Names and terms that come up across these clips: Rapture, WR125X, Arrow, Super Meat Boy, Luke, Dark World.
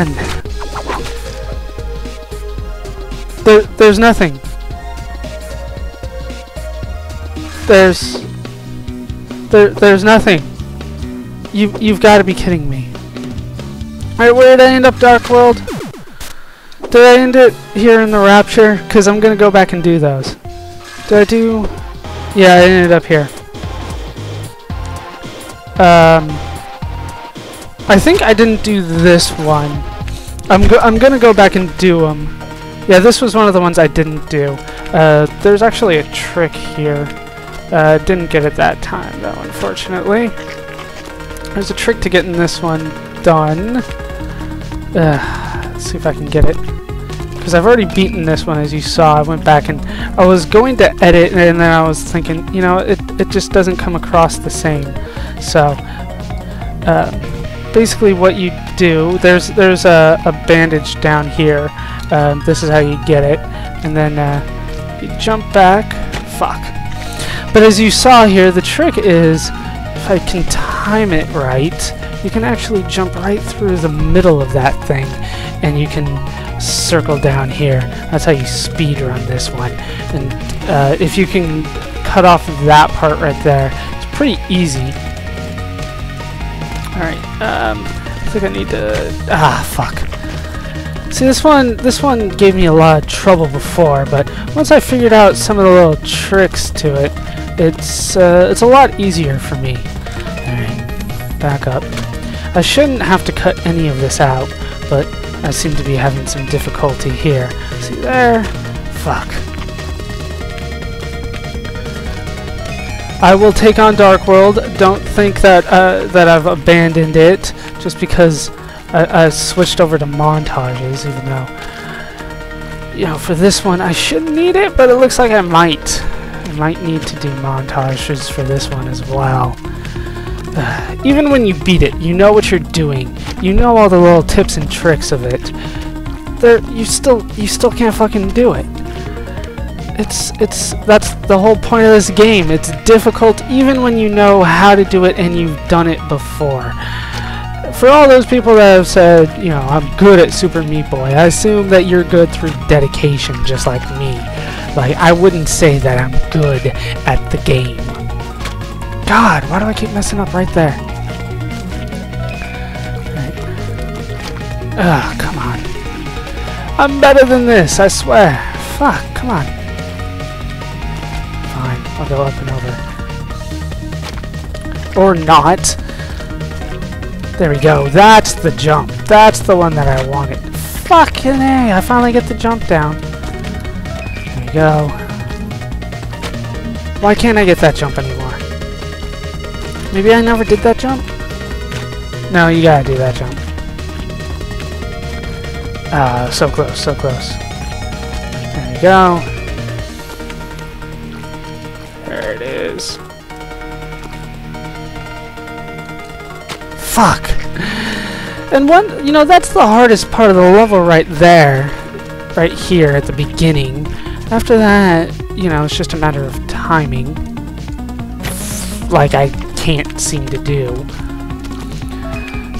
on? There's nothing. There's nothing. You've got to be kidding me. Alright, where did I end up, Dark World? Did I end it here in the Rapture? Because I'm going to go back and do those. Yeah, I ended up here. I think I didn't do this one. I'm going to go back and do them. Yeah, this was one of the ones I didn't do. There's actually a trick here. Didn't get it that time, though, unfortunately. There's a trick to getting this one done. Let's see if I can get it. Because I've already beaten this one, as you saw. I went back and I was going to edit, and then I was thinking, you know, it just doesn't come across the same. So, basically what you do, there's a bandage down here. This is how you get it. And then you jump back. Fuck. But as you saw here, the trick is, if I can time it right, you can actually jump right through the middle of that thing, and you can circle down here. That's how you speed run this one. And if you can cut off that part right there, it's pretty easy. Alright, I think I need to... Ah, fuck. See, this one gave me a lot of trouble before, but once I figured out some of the little tricks to it, it's a lot easier for me. Alright, back up. I shouldn't have to cut any of this out, but I seem to be having some difficulty here. See there? Fuck. I will take on Dark World. Don't think that that I've abandoned it just because I switched over to montages, even though, you know, for this one I shouldn't need it, but it looks like I might. I might need to do montages for this one as well. Even when you beat it, you know what you're doing. You know all the little tips and tricks of it. You still can't fucking do it. That's the whole point of this game. It's difficult even when you know how to do it and you've done it before. For all those people that have said, you know, I'm good at Super Meat Boy, I assume that you're good through dedication, just like me. Like, I wouldn't say that I'm good at the game. God, why do I keep messing up right there? Right. Ugh, come on. I'm better than this, I swear. Fuck, come on. Fine, I'll go up and over. Or not. There we go. That's the jump. That's the one that I wanted. Fucking A, I finally get the jump down. There we go. Why can't I get that jump anymore? Maybe I never did that jump? No, you gotta do that jump. So close, so close. There we go. There it is. Fuck! And one, you know, that's the hardest part of the level right there. Right here at the beginning. After that, you know, it's just a matter of timing. Like I can't seem to do.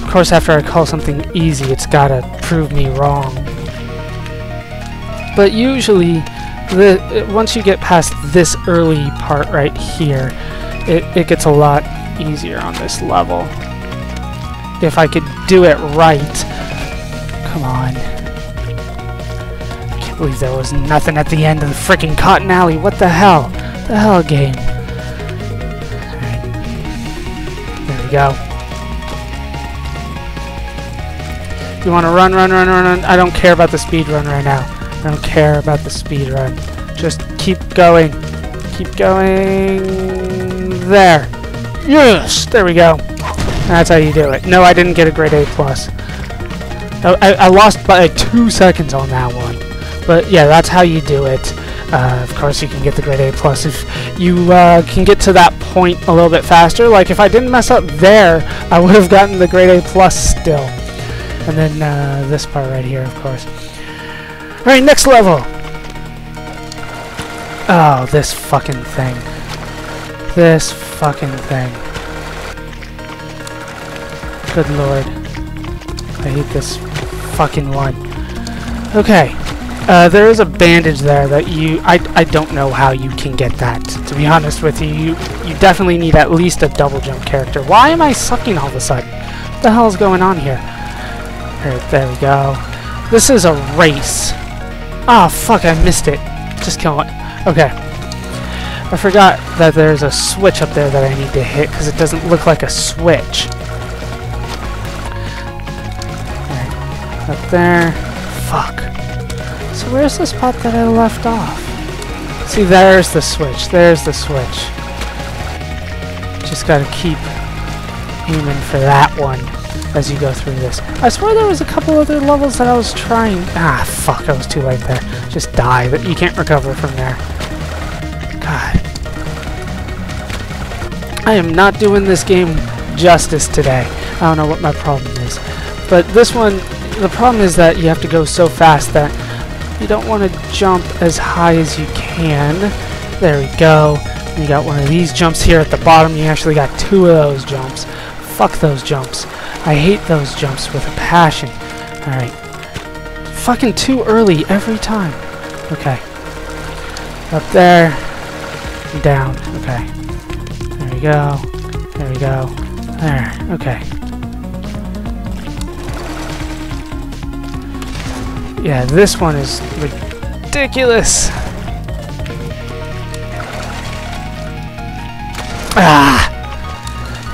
Of course, after I call something easy, it's gotta prove me wrong. But usually, once you get past this early part right here, it gets a lot easier on this level. If I could do it right. Come on. I can't believe there was nothing at the end of the freaking Cotton Alley. What the hell? The hell game. Alright. There we go. You want to run, run, run, run, run. I don't care about the speed run right now. I don't care about the speed run. Just keep going. Keep going. There. Yes! There we go. That's how you do it. No, I didn't get a grade A+. I lost by 2 seconds on that one. But yeah, that's how you do it. Of course, you can get the grade A+. If you can get to that point a little bit faster. Like, if I didn't mess up there, I would have gotten the grade A+ still. And then this part right here, of course. Alright, next level! Oh, this fucking thing. This fucking thing. Good lord. I hate this fucking one. Okay. There is a bandage there that I don't know how you can get that. To be honest with you, you definitely need at least a double jump character. Why am I sucking all of a sudden? What the hell is going on here? Alright, there we go. This is a race. Ah, fuck, I missed it. Just kill it. Okay. I forgot that there's a switch up there that I need to hit because it doesn't look like a switch. Right, up there. Fuck. So where's the spot that I left off? See, there's the switch. There's the switch. Just gotta keep aiming for that one as you go through this. I swear there was a couple other levels that I was trying... Ah, fuck, I was too late there. Just die, but you can't recover from there. God. I am not doing this game justice today. I don't know what my problem is. But this one, the problem is that you have to go so fast that you don't want to jump as high as you can. There we go. You got one of these jumps here at the bottom. You actually got two of those jumps. Fuck those jumps. I hate those jumps with a passion. Alright. Fucking too early every time. Okay. Up there. Down. Okay. There we go. There we go. There. Okay. Yeah, this one is ridiculous. Ah!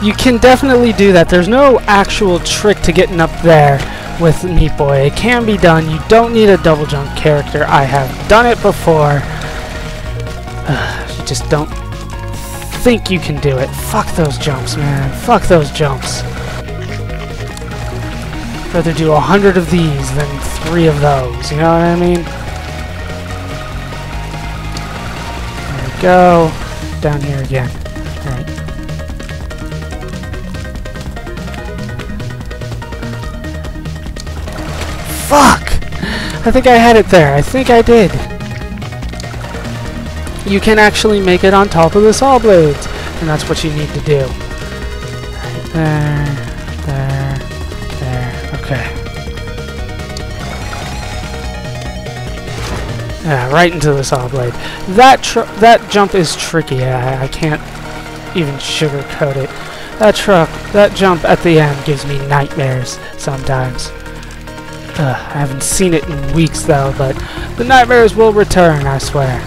You can definitely do that. There's no actual trick to getting up there with Meat Boy. It can be done. You don't need a double jump character. I have done it before. You just don't think you can do it. Fuck those jumps, man. Fuck those jumps. I'd rather do 100 of these than 3 of those, you know what I mean? There we go. Down here again. Alright. Fuck! I think I had it there. I think I did. You can actually make it on top of the saw blades, and that's what you need to do. Right there, there. Okay. Yeah, right into the saw blade. That jump is tricky. I can't even sugarcoat it. That jump at the end gives me nightmares sometimes. I haven't seen it in weeks though, but the nightmares will return, I swear.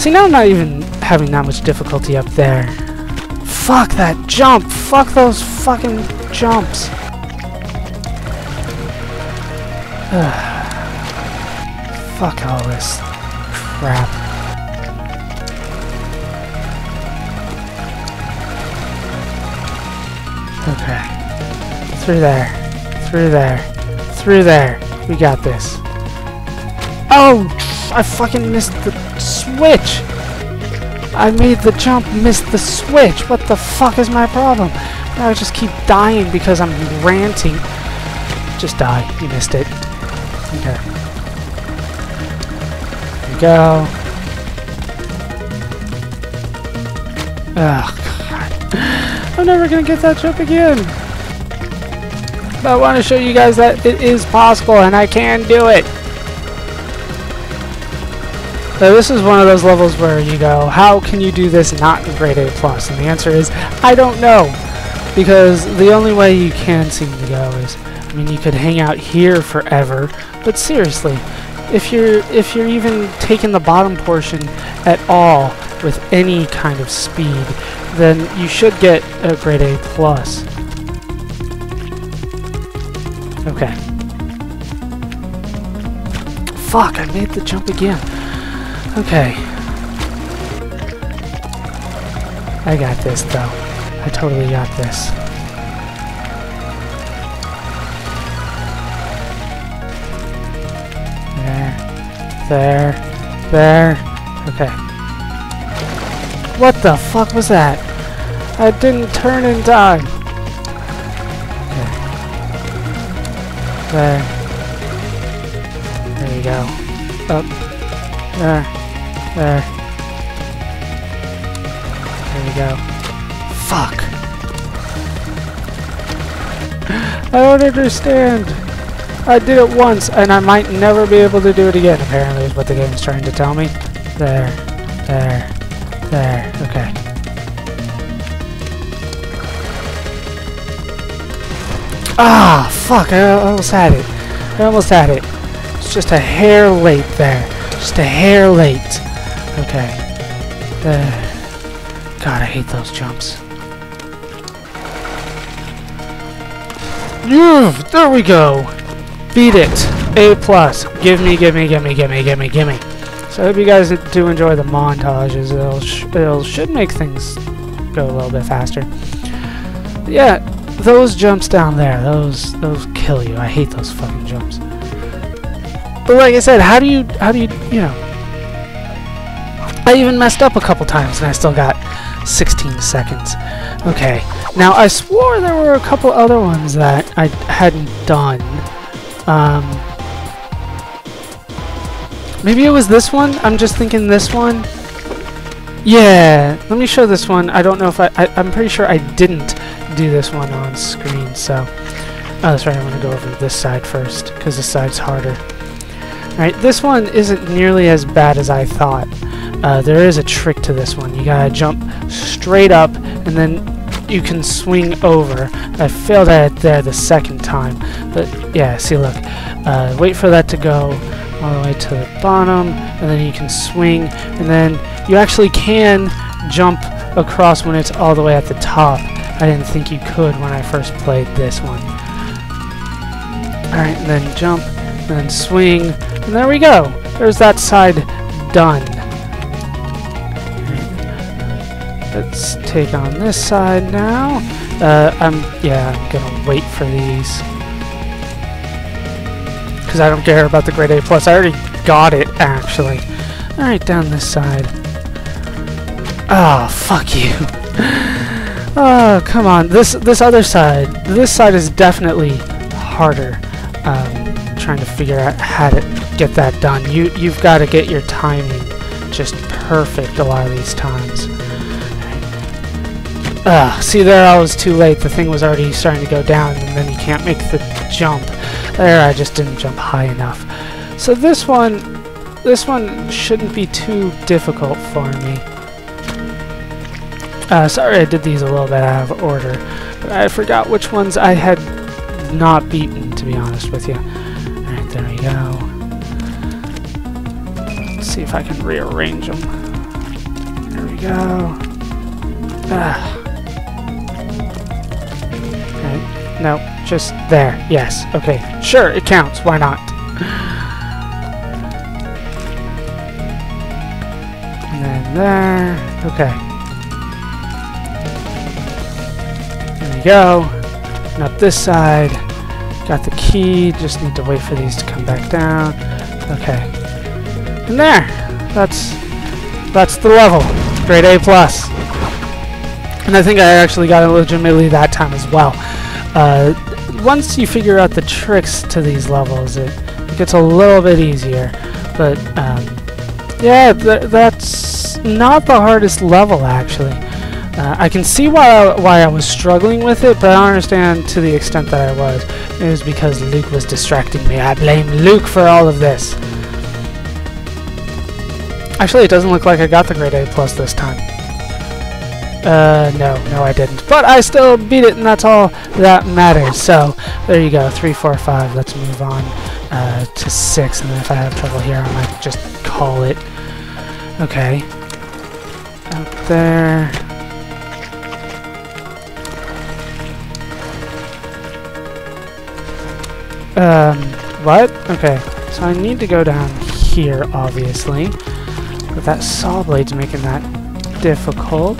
See, now I'm not even having that much difficulty up there. Fuck that jump! Fuck those fucking jumps! Fuck all this crap. Okay. Through there. Through there. Through there. We got this. Oh! I fucking missed the switch! I made the jump, missed the switch! What the fuck is my problem? I just keep dying because I'm ranting. Just die. You missed it. Okay. Go. Oh God. I'm never gonna get that jump again. But I want to show you guys that it is possible and I can do it. So this is one of those levels where you go, how can you do this not in grade A plus? And the answer is, I don't know. Because the only way you can seem to go is, I mean, you could hang out here forever, but seriously, if you're even taking the bottom portion at all with any kind of speed, then you should get a grade A+. Okay. Fuck, I made the jump again. Okay. I got this though. I totally got this. There. There. Okay. What the fuck was that? I didn't turn in time. Okay. There. There you go. Up. There. There. There you go. Fuck. I don't understand. I did it once, and I might never be able to do it again, apparently, is what the game is trying to tell me. There. There. There. Okay. Ah, fuck, I almost had it. I almost had it. It's just a hair late there. Just a hair late. Okay. God, I hate those jumps. There we go. Beat it. A+. Gimme. So I hope you guys do enjoy the montages. It should make things go a little bit faster. But yeah, those jumps down there, those kill you. I hate those fucking jumps. But like I said, how do you know? I even messed up a couple times and I still got 16 seconds. Okay, now I swore there were a couple other ones that I hadn't done. Maybe it was this one? I'm just thinking this one. Yeah, let me show this one. I don't know if I'm pretty sure I didn't do this one on screen, so... Oh, that's right, I'm going to go over this side first, because this side's harder. Alright, this one isn't nearly as bad as I thought. There is a trick to this one. You gotta jump straight up, and then you can swing over. I failed at it there the second time, but yeah, see, look. Wait for that to go all the way to the bottom, and then you can swing, and then you actually can jump across when it's all the way at the top. I didn't think you could when I first played this one. Alright, and then jump, and then swing, and there we go! There's that side done. Let's take on this side now. I'm gonna wait for these, because I don't care about the grade A+. I already got it, actually. Alright, down this side. Oh, fuck you. Oh, come on. This other side. This side is definitely harder. Trying to figure out how to get that done. You've got to get your timing just perfect a lot of these times. See there, I was too late. The thing was already starting to go down, and then you can't make the jump. There, I just didn't jump high enough. So this one shouldn't be too difficult for me. Sorry, I did these a little bit out of order. But I forgot which ones I had not beaten, to be honest with you. Alright, there we go. Let's see if I can rearrange them. There we go. No, just there. Yes. Okay. Sure, it counts. Why not? And then there. Okay. There we go. And up this side. Got the key. Just need to wait for these to come back down. Okay. And there. That's the level. Grade A+. And I think I actually got it legitimately that time as well. Once you figure out the tricks to these levels, it gets a little bit easier, but yeah, that's not the hardest level, actually. I can see why I was struggling with it, but I don't understand to the extent that I was. It was because Luke was distracting me. I blame Luke for all of this. Actually, it doesn't look like I got the grade A+ this time. No, I didn't. But I still beat it, and that's all that matters. So, there you go. 3, 4, 5. Let's move on to 6. And then if I have trouble here, I might just call it. Okay. Up there. What? Okay. So I need to go down here, obviously. But that saw blade's making that difficult.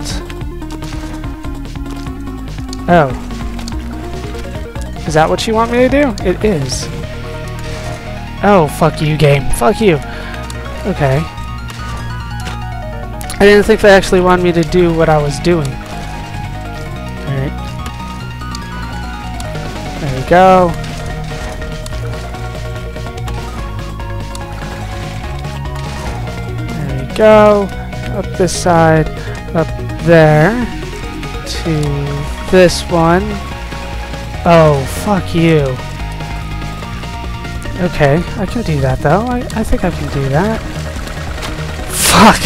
Oh. Is that what you want me to do? It is. Oh, fuck you, game. Fuck you. Okay. I didn't think they actually wanted me to do what I was doing. Alright. There we go. There we go. Up this side. Up there. To... this one. Oh, fuck you. Okay, I can do that though. I think I can do that. Fuck!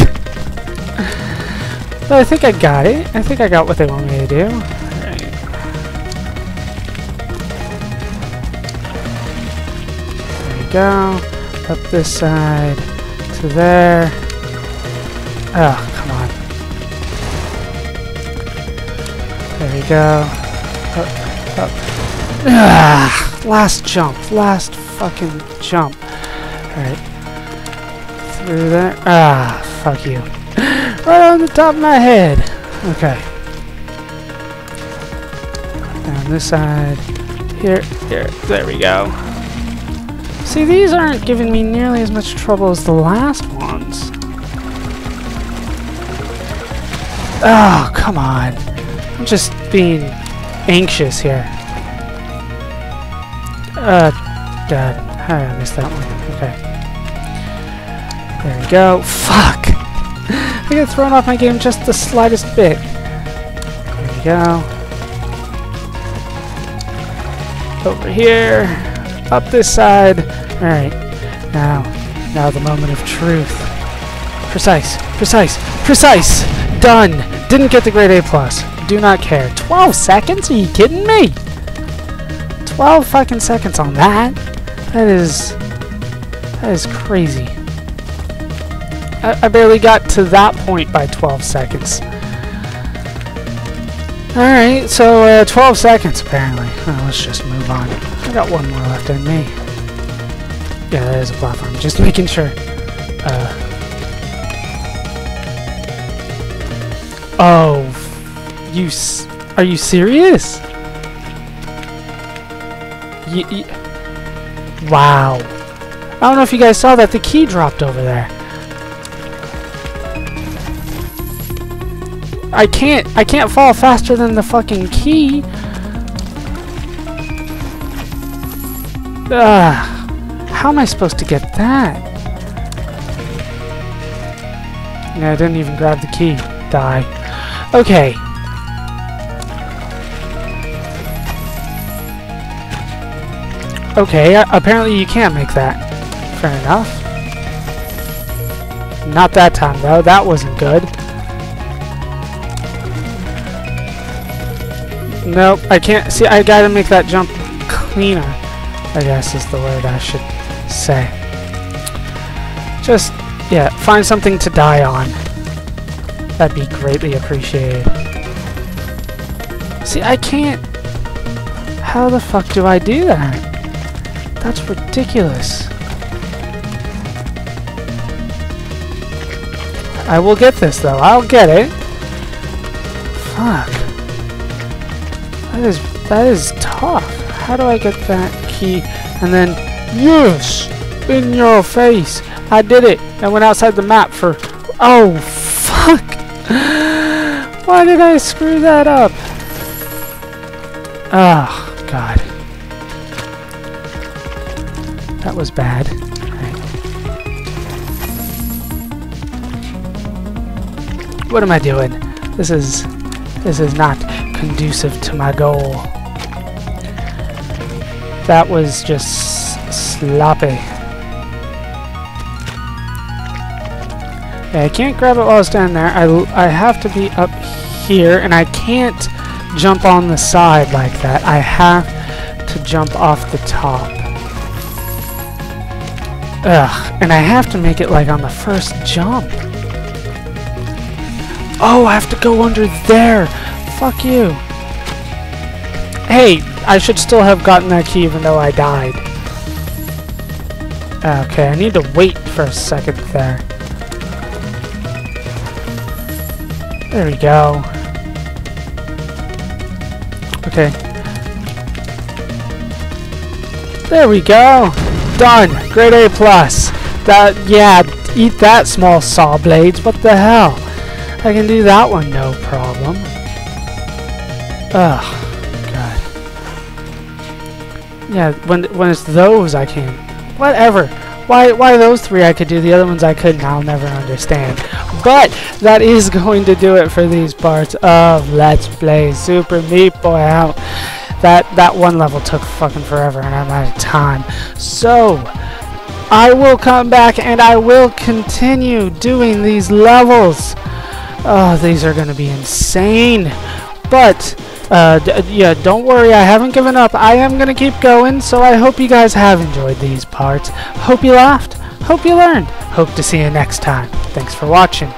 But I think I got it. I think I got what they want me to do. Alright. There we go. Up this side. To there. Oh, come on. There we go. Up, up. Ugh, last jump. Last fucking jump. Alright. Through there. Ah, fuck you. Right on the top of my head. Okay. Down this side. Here, here. There we go. See, these aren't giving me nearly as much trouble as the last ones. Oh, come on. I'm just being anxious here. God, how did I miss that one? Okay. There we go. Fuck! I got thrown off my game just the slightest bit. There we go. Over here. Up this side. Alright. Now the moment of truth. Precise. Precise. Precise! Done! Didn't get the grade A+. Do not care. 12 seconds? Are you kidding me? 12 fucking seconds on that? That is crazy. I barely got to that point by 12 seconds. Alright, so 12 seconds apparently. Well, let's just move on. I got one more left in me. Yeah, that is a platform. Just making sure. Oh. Are you serious? Wow. I don't know if you guys saw that. The key dropped over there. I can't fall faster than the fucking key. How am I supposed to get that? Yeah, I didn't even grab the key. Die. Okay. Okay, apparently you can't make that. Fair enough. Not that time, though. That wasn't good. Nope, I can't. See, I gotta make that jump cleaner, I guess is the word I should say. Just, yeah, find something to die on. That'd be greatly appreciated. See, I can't. How the fuck do I do that? That's ridiculous. I will get this though. I'll get it. Fuck. That is tough. How do I get that key and then yes! In your face! I did it! I went outside the map for oh fuck! Why did I screw that up? Oh god. That was bad. Right. What am I doing? This is not conducive to my goal. That was just sloppy. Yeah, I can't grab it while I stand there. I have to be up here, and I can't jump on the side like that. I have to jump off the top. Ugh, and I have to make it like on the first jump. Oh, I have to go under there. Fuck you. Hey, I should still have gotten that key even though I died. Okay, I need to wait for a second there. There we go. Okay. There we go. Done! Grade A+. That, yeah, eat that, small saw blades. What the hell? I can do that one, no problem. Ugh, God. Yeah, when it's those I can. Whatever. Why those three I could do, the other ones I couldn't, I'll never understand. But that is going to do it for these parts of Let's Play Super Meat Boy out. That one level took fucking forever, and I'm out of time. So I will come back and I will continue doing these levels. Oh, these are going to be insane. But yeah, don't worry, I haven't given up. I am going to keep going, so I hope you guys have enjoyed these parts. Hope you laughed. Hope you learned. Hope to see you next time. Thanks for watching.